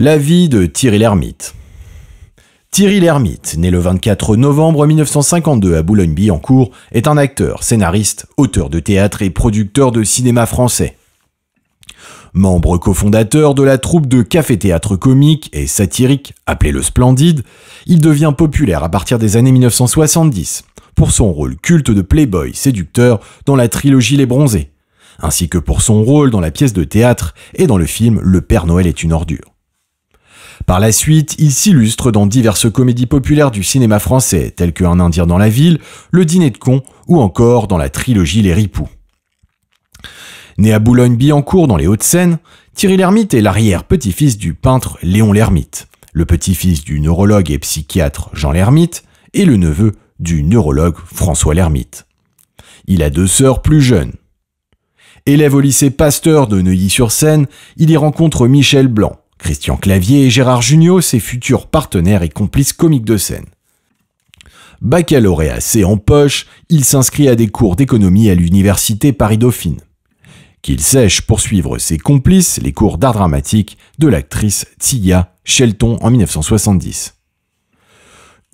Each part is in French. La vie de Thierry Lhermitte. Thierry Lhermitte, né le 24 novembre 1952 à Boulogne-Billancourt, est un acteur, scénariste, auteur de théâtre et producteur de cinéma français. Membre cofondateur de la troupe de café-théâtre comique et satirique, appelée le Splendid, il devient populaire à partir des années 1970 pour son rôle culte de playboy séducteur dans la trilogie Les Bronzés, ainsi que pour son rôle dans la pièce de théâtre et dans le film Le Père Noël est une ordure. Par la suite, il s'illustre dans diverses comédies populaires du cinéma français, telles que Un Indien dans la ville, Le Dîner de cons ou encore dans la trilogie Les Ripoux. Né à Boulogne-Billancourt dans les Hauts-de-Seine, Thierry Lhermitte est l'arrière-petit-fils du peintre Léon Lhermitte, le petit-fils du neurologue et psychiatre Jean Lhermitte et le neveu du neurologue François Lhermitte. Il a deux sœurs plus jeunes. Élève au lycée Pasteur de Neuilly-sur-Seine, il y rencontre Michel Blanc, Christian Clavier et Gérard Jugnot, ses futurs partenaires et complices comiques de scène. Baccalauréat C en poche, il s'inscrit à des cours d'économie à l'université Paris-Dauphine, qu'il sèche pour suivre ses complices les cours d'art dramatique de l'actrice Tsilla Shelton en 1970.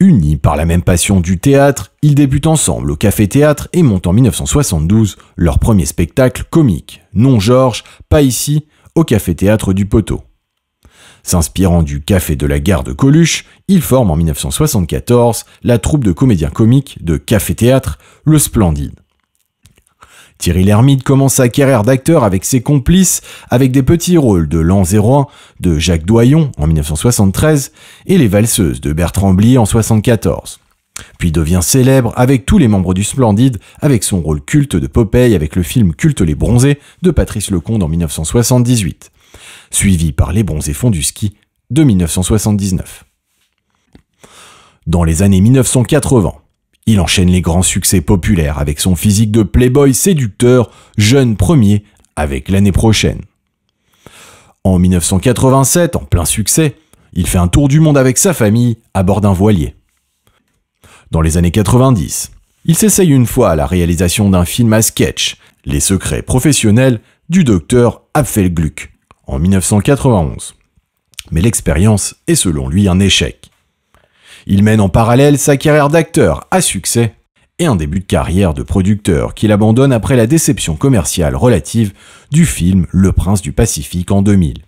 Unis par la même passion du théâtre, ils débutent ensemble au Café-Théâtre et montent en 1972 leur premier spectacle comique, Non Georges, pas ici, au Café-Théâtre du Poteau. S'inspirant du Café de la Gare de Coluche, il forme en 1974 la troupe de comédiens comiques de café-théâtre, le Splendid. Thierry Lhermitte commence sa carrière d'acteur avec ses complices, avec des petits rôles de L'An 01 de Jacques Doyon en 1973 et Les Valseuses de Bertrand Blier en 1974. Puis devient célèbre avec tous les membres du Splendid, avec son rôle culte de Popeye avec le film culte Les Bronzés de Patrice Leconte en 1978. Suivi par Les Bronzés font du ski de 1979. Dans les années 1980, il enchaîne les grands succès populaires avec son physique de playboy séducteur, jeune premier, avec L'année prochaine. En 1987, en plein succès, il fait un tour du monde avec sa famille à bord d'un voilier. Dans les années 90, il s'essaye une fois à la réalisation d'un film à sketch, Les Secrets professionnels du docteur Apfelgluck, en 1991. Mais l'expérience est selon lui un échec. Il mène en parallèle sa carrière d'acteur à succès et un début de carrière de producteur qu'il abandonne après la déception commerciale relative du film Le Prince du Pacifique en 2000.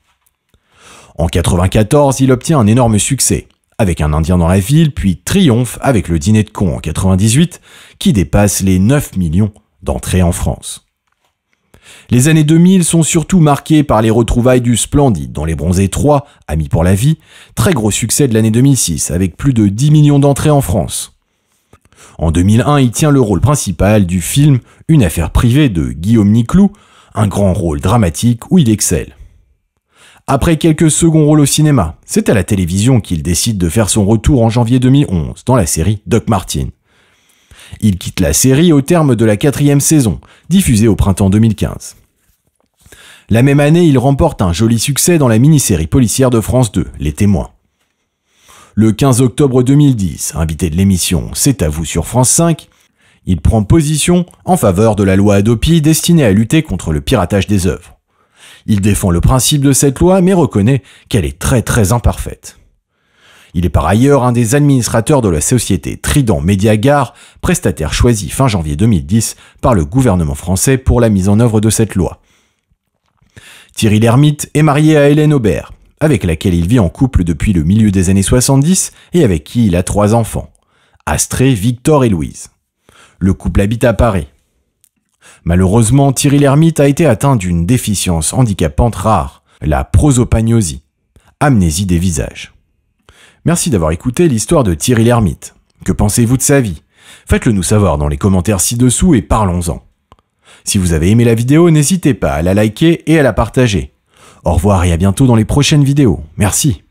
En 1994, il obtient un énorme succès avec Un Indien dans la ville, puis triomphe avec Le Dîner de cons en 1998 qui dépasse les 9 millions d'entrées en France. Les années 2000 sont surtout marquées par les retrouvailles du Splendid dans Les Bronzés 3, Amis pour la vie, très gros succès de l'année 2006 avec plus de 10 millions d'entrées en France. En 2001, il tient le rôle principal du film Une affaire privée de Guillaume Niclou, un grand rôle dramatique où il excelle. Après quelques seconds rôles au cinéma, c'est à la télévision qu'il décide de faire son retour en janvier 2011 dans la série Doc Martin. Il quitte la série au terme de la 4e saison, diffusée au printemps 2015. La même année, il remporte un joli succès dans la mini-série policière de France 2, Les Témoins. Le 15 octobre 2010, invité de l'émission C'est à vous sur France 5, il prend position en faveur de la loi Hadopi destinée à lutter contre le piratage des œuvres. Il défend le principe de cette loi mais reconnaît qu'elle est très imparfaite. Il est par ailleurs un des administrateurs de la société Trident Médiagare, prestataire choisi fin janvier 2010 par le gouvernement français pour la mise en œuvre de cette loi. Thierry Lhermitte est marié à Hélène Aubert, avec laquelle il vit en couple depuis le milieu des années 70 et avec qui il a 3 enfants, Astrée, Victor et Louise. Le couple habite à Paris. Malheureusement, Thierry Lhermitte a été atteint d'une déficience handicapante rare, la prosopagnosie, amnésie des visages. Merci d'avoir écouté l'histoire de Thierry Lhermitte. Que pensez-vous de sa vie? Faites-le nous savoir dans les commentaires ci-dessous et parlons-en. Si vous avez aimé la vidéo, n'hésitez pas à la liker et à la partager. Au revoir et à bientôt dans les prochaines vidéos. Merci.